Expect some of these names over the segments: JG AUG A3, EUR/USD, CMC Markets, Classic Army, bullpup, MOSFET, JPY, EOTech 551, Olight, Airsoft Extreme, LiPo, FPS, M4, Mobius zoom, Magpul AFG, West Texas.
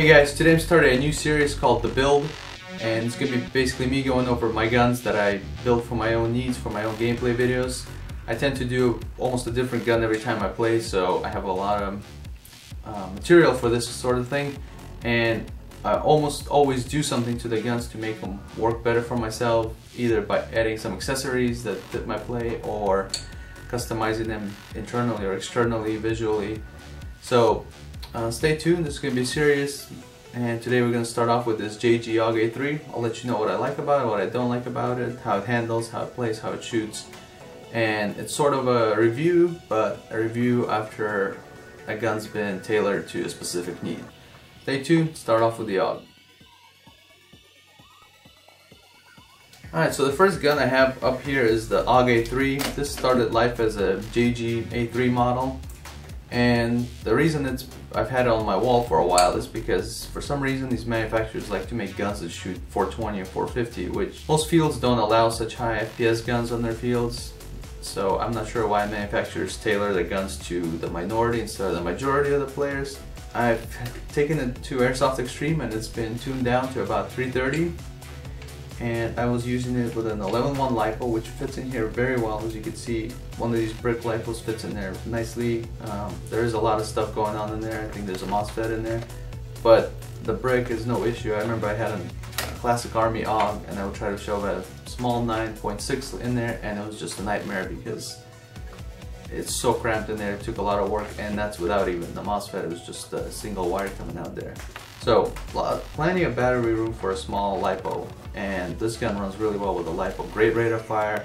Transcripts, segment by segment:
Hey guys, today I'm starting a new series called The Build, and it's gonna be basically me going over my guns that I built for my own needs, for my own gameplay videos. I tend to do almost a different gun every time I play, so I have a lot of material for this sort of thing, and I almost always do something to the guns to make them work better for myself, either by adding some accessories that fit my play or customizing them internally or externally, visually. So stay tuned, this is going to be serious, and today we're going to start off with this JG AUG A3. I'll let you know what I like about it, what I don't like about it, how it handles, how it plays, how it shoots. And it's sort of a review, but a review after a gun's been tailored to a specific need. Stay tuned, start off with the AUG. Alright, so the first gun I have up here is the AUG A3. This started life as a JG A3 model. And the reason I've had it on my wall for a while is because for some reason these manufacturers like to make guns that shoot 420 or 450, which most fields don't allow such high FPS guns on their fields. So I'm not sure why manufacturers tailor the guns to the minority instead of the majority of the players. I've taken it to Airsoft Extreme and it's been tuned down to about 330. And I was using it with an 11.1 LiPo, which fits in here very well. As you can see, one of these brick LiPos fits in there nicely. There is a lot of stuff going on in there. I think there's a MOSFET in there, but the brick is no issue. I remember I had a Classic Army AUG and I would try to shove a small 9.6 in there and it was just a nightmare because it's so cramped in there. It took a lot of work, and that's without even the MOSFET. It was just a single wire coming out there. So plenty of battery room for a small LiPo, and this gun runs really well with a LiPo. Great rate of fire,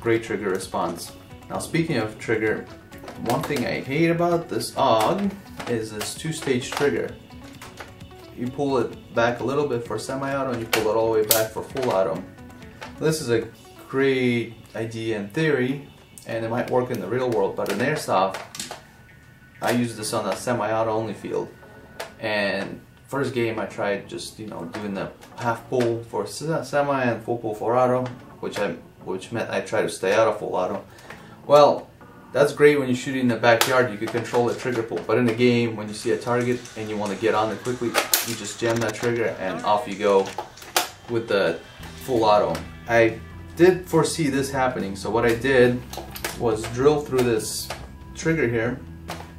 great trigger response. Now speaking of trigger, one thing I hate about this AUG is this two-stage trigger. You pull it back a little bit for semi-auto and you pull it all the way back for full auto. This is a great idea in theory, and it might work in the real world, but in Airsoft, I use this on a semi-auto only field, and first game I tried just, you know, doing the half pull for semi and full pull for auto, which meant I tried to stay out of full auto. Well, that's great when you're shooting in the backyard, you can control the trigger pull, but in the game, when you see a target and you want to get on it quickly, you just jam that trigger and off you go with the full auto. I did foresee this happening, so what I did was drill through this trigger here,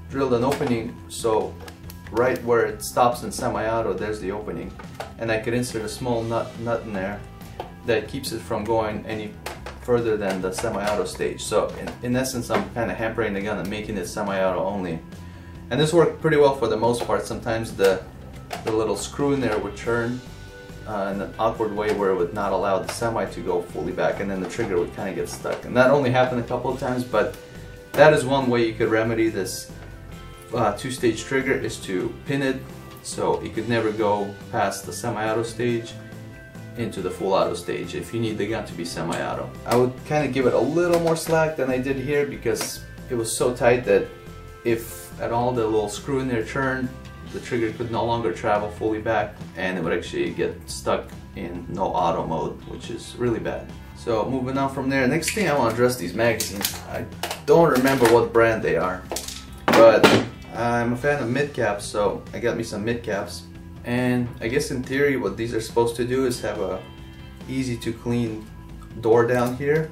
drilled an opening so right where it stops in semi-auto there's the opening, and I could insert a small nut in there that keeps it from going any further than the semi-auto stage. So in essence I'm kind of hampering the gun and making it semi-auto only, and this worked pretty well for the most part. Sometimes the little screw in there would turn in an awkward way where it would not allow the semi to go fully back, and then the trigger would kind of get stuck, and that only happened a couple of times, but that is one way you could remedy this two-stage trigger, is to pin it so it could never go past the semi-auto stage into the full auto stage if you need the gun to be semi-auto. I would kind of give it a little more slack than I did here because it was so tight that if at all the little screw in there turned, the trigger could no longer travel fully back and it would actually get stuck in no auto mode, which is really bad. So moving on from there, next thing I want to address these magazines. I don't remember what brand they are, but I'm a fan of mid-caps, so I got me some mid-caps, and I guess in theory what these are supposed to do is have a easy to clean door down here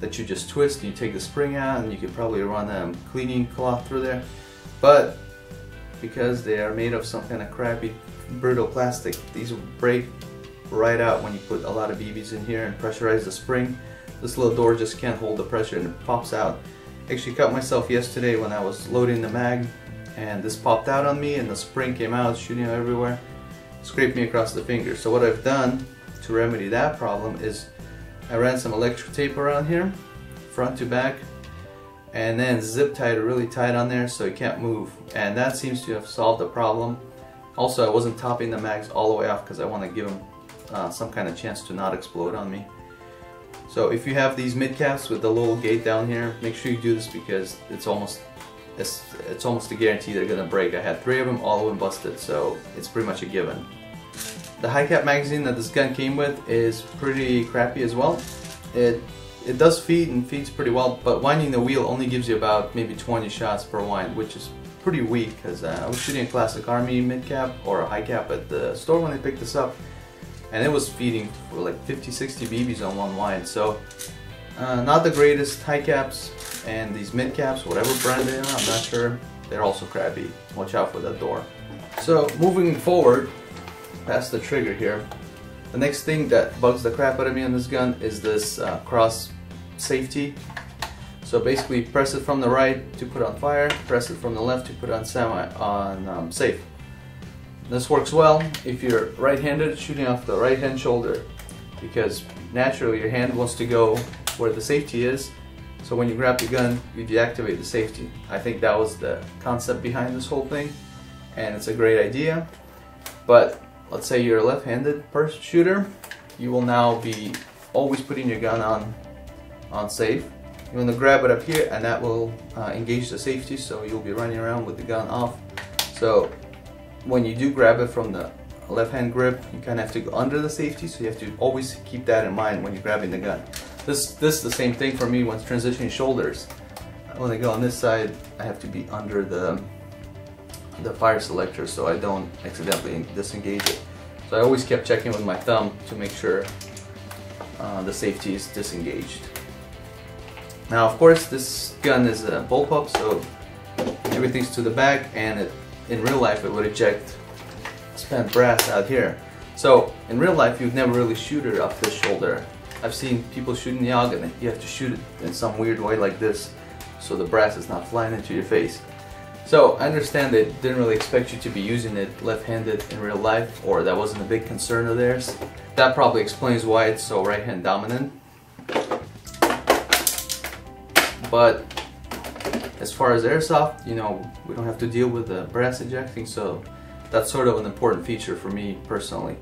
that you just twist and you take the spring out and you could probably run a cleaning cloth through there, but because they are made of some kind of crappy brittle plastic, these break right out when you put a lot of BBs in here and pressurize the spring. This little door just can't hold the pressure and it pops out. Actually cut myself yesterday when I was loading the mag and this popped out on me and the spring came out shooting out everywhere, scraped me across the finger. So what I've done to remedy that problem is I ran some electro tape around here front to back and then zip tied really tight on there so it can't move, and that seems to have solved the problem. Also, I wasn't topping the mags all the way off because I want to give them some kind of chance to not explode on me. So if you have these mid caps with the little gate down here, make sure you do this because it's almost a guarantee they're gonna break. I had three of them, all of them busted, so it's pretty much a given. The high cap magazine that this gun came with is pretty crappy as well. It It does feed and feeds pretty well, but winding the wheel only gives you about maybe 20 shots per wind, which is pretty weak, because I was shooting a Classic Army mid-cap or a high-cap at the store when I picked this up, and it was feeding for like 50-60 BBs on one wind, so not the greatest. High caps and these mid caps, whatever brand they are, I'm not sure, they're also crappy. Watch out for that door. So moving forward, past the trigger here, the next thing that bugs the crap out of me on this gun is this cross safety. So basically, press it from the right to put on fire, press it from the left to put on safe. This works well if you're right-handed, shooting off the right-hand shoulder, because naturally your hand wants to go where the safety is, so when you grab the gun you deactivate the safety. I think that was the concept behind this whole thing, and it's a great idea. But let's say you're a left-handed shooter, you will now be always putting your gun on safe. You want to grab it up here and that will engage the safety, so you'll be running around with the gun off. So when you do grab it from the left-hand grip, you kind of have to go under the safety, so you have to always keep that in mind when you're grabbing the gun. This is the same thing for me when transitioning shoulders. When I go on this side, I have to be under the fire selector so I don't accidentally disengage it. So I always kept checking with my thumb to make sure the safety is disengaged. Now of course this gun is a bullpup, so everything's to the back, and it, in real life it would eject spent brass out here. So in real life you'd never really shoot it off this shoulder. I've seen people shooting the AUG and you have to shoot it in some weird way like this so the brass is not flying into your face. So I understand they didn't really expect you to be using it left-handed in real life, or that wasn't a big concern of theirs. That probably explains why it's so right-hand dominant. But as far as airsoft, you know, we don't have to deal with the brass ejecting, so that's sort of an important feature for me personally.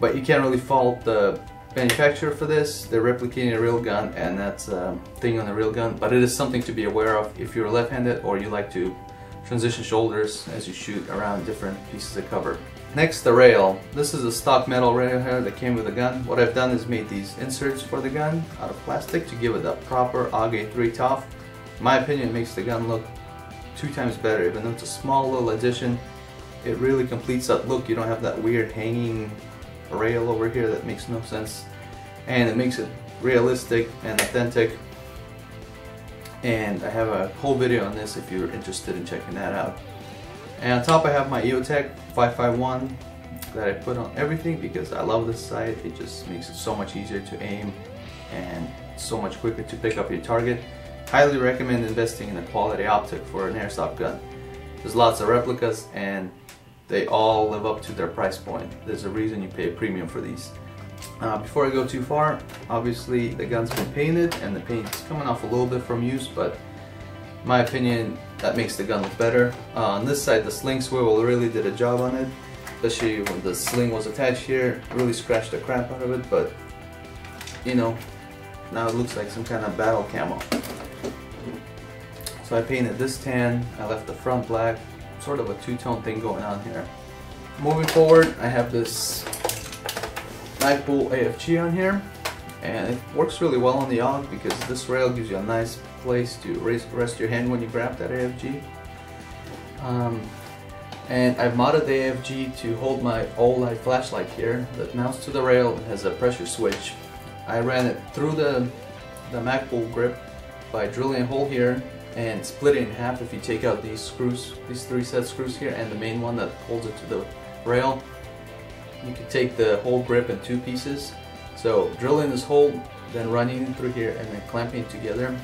But you can't really fault the manufacturer for this. They're replicating a real gun, and that's a thing on a real gun, but it is something to be aware of if you're left-handed or you like to transition shoulders as you shoot around different pieces of cover. Next, the rail. This is a stock metal rail here that came with the gun. What I've done is made these inserts for the gun out of plastic to give it a proper AUG A3 top. In my opinion, it makes the gun look 2 times better. Even though it's a small little addition, it really completes that look. You don't have that weird hanging rail over here that makes no sense, and it makes it realistic and authentic, and I have a whole video on this if you're interested in checking that out. And on top I have my EOTech 551 that I put on everything because I love this sight. It just makes it so much easier to aim and so much quicker to pick up your target. Highly recommend investing in a quality optic for an airsoft gun. There's lots of replicas and they all live up to their price point. There's a reason you pay a premium for these. Before I go too far, obviously the gun's been painted and the paint's coming off a little bit from use, but in my opinion that makes the gun look better. On this side the sling swivel really did a job on it, especially when the sling was attached here. It really scratched the crap out of it, but you know, now it looks like some kind of battle camo. So I painted this tan, I left the front black, sort of a two-tone thing going on here. Moving forward, I have this Magpul AFG on here, and it works really well on the AUG because this rail gives you a nice place to rest your hand when you grab that AFG. And I've modded the AFG to hold my Olight flashlight here that mounts to the rail and has a pressure switch. I ran it through the Magpul grip by drilling a hole here and split it in half. If you take out these screws, these 3 set screws here and the main one that holds it to the rail, you can take the whole grip in 2 pieces. So drilling this hole, then running through here and then clamping it together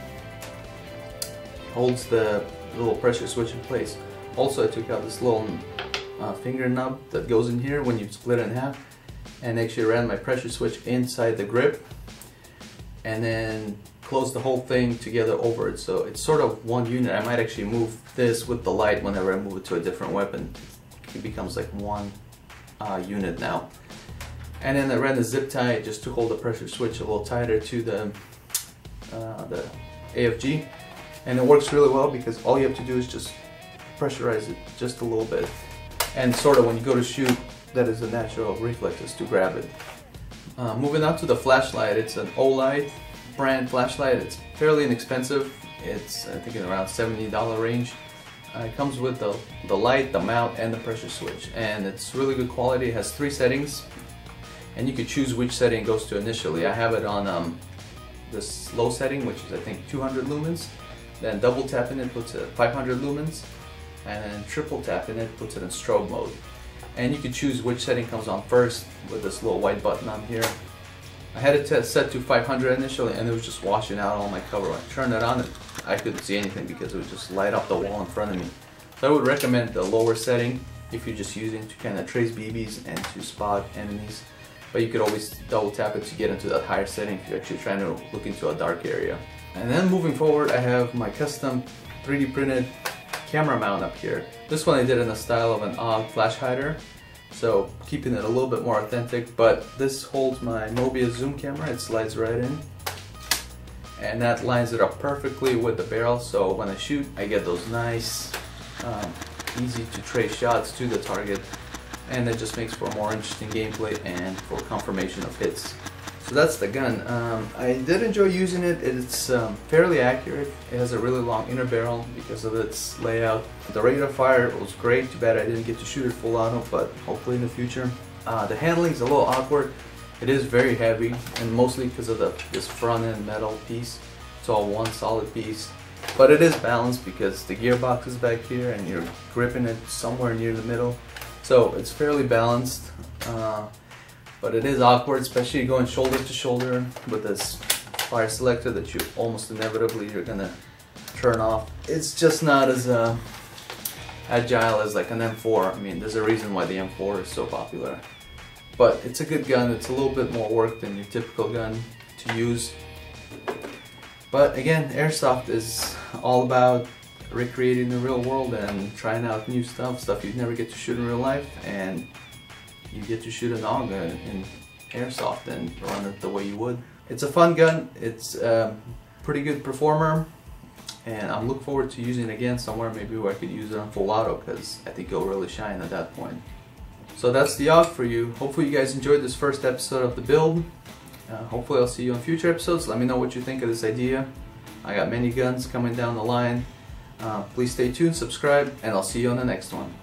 holds the little pressure switch in place. Also I took out this little finger nub that goes in here when you split it in half, and actually ran my pressure switch inside the grip and then close the whole thing together over it, so it's sort of one unit. I might actually move this with the light whenever I move it to a different weapon. It becomes like one unit now. And then I ran the zip tie just to hold the pressure switch a little tighter to the AFG, and it works really well because all you have to do is just pressurize it just a little bit, and sort of when you go to shoot, that is a natural reflex is to grab it. Moving on to the flashlight, it's an Olight brand flashlight. It's fairly inexpensive. It's, I think, in around $70 range. It comes with the light, the mount, and the pressure switch, and it's really good quality. It has 3 settings, and you could choose which setting it goes to initially. I have it on this low setting, which is, I think, 200 lumens. Then double tapping it puts it at 500 lumens, and then triple tapping it puts it in strobe mode. And you can choose which setting comes on first with this little white button on here. I had it set to 500 initially, and it was just washing out all my cover. When I turned it on, I couldn't see anything because it would just light up the wall in front of me. So I would recommend the lower setting if you're just using to kind of trace BBs and to spot enemies. But you could always double tap it to get into that higher setting if you're actually trying to look into a dark area. And then moving forward, I have my custom 3D printed camera mount up here. This one I did in the style of an AUG flash hider, so keeping it a little bit more authentic, but this holds my Mobius zoom camera. It slides right in, and that lines it up perfectly with the barrel, so when I shoot I get those nice easy to trace shots to the target, and it just makes for more interesting gameplay and for confirmation of hits. So that's the gun. I did enjoy using it. It's fairly accurate. It has a really long inner barrel because of its layout. The rate of fire was great. Too bad I didn't get to shoot it full auto, but hopefully in the future. The handling is a little awkward. It is very heavy, and mostly because of this front end metal piece. It's all one solid piece. But it is balanced because the gearbox is back here and you're gripping it somewhere near the middle. So it's fairly balanced. But it is awkward, especially going shoulder to shoulder with this fire selector that you almost inevitably you're gonna turn off. It's just not as agile as like an M4. I mean, there's a reason why the M4 is so popular. But it's a good gun. It's a little bit more work than your typical gun to use. But again, Airsoft is all about recreating the real world and trying out new stuff you'd never get to shoot in real life, and you get to shoot an AUG in Airsoft and run it the way you would. It's a fun gun. It's a pretty good performer, and I'm looking forward to using it again somewhere, maybe where I could use it on full auto, because I think it'll really shine at that point. So that's the AUG for you. Hopefully you guys enjoyed this first episode of the build. Hopefully I'll see you on future episodes. Let me know what you think of this idea. I got many guns coming down the line. Please stay tuned, subscribe, and I'll see you on the next one.